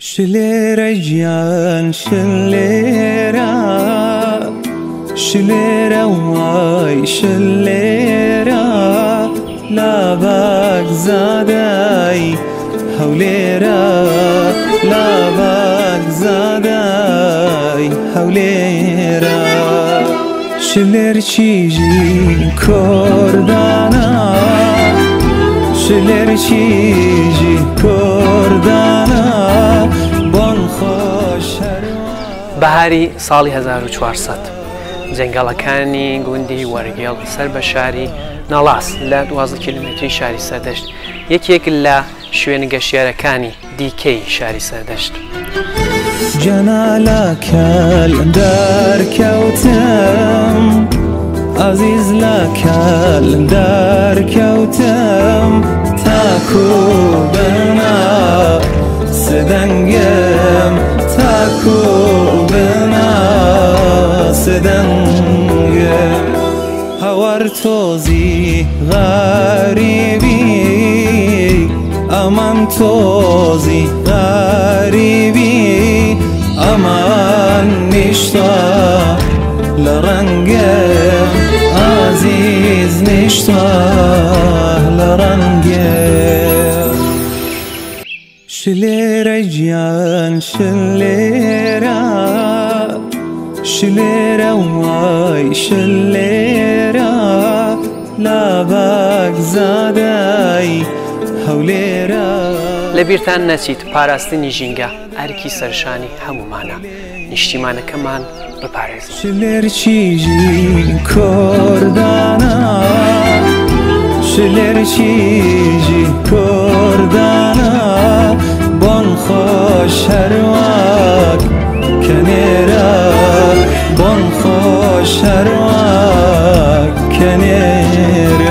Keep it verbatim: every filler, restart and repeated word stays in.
Shilera jan shilera shilera vay shilera la bak zadai hawlera la bak zadai hawlera shiler chiji kordana shiler chiji kordana بهاری سالی هزار و چوارصد جنگالکانی گوندی ورگیل سر به شاری نالاس لا دوازده کیلومتری شاری سردشت یکی یک لا شوین گشیارکانی دیکی شاری سردشت جنالکل در کوتم عزیز لکل در کوتم تاکو بنا سدنگم تاکو Havar tozi garibi Aman tozi garibi Aman nişta la range Aziz nişta la range Şilera can şilera Şilera vay şilera la bak zaday havlera Lebirtan nesit parastini jinga erki sarşani hamumana niştimana kaman rıparez Şiler çiji kordana Şiler çiji kordana Bon hoş hervak kenera Bon خوش هر وقت کنار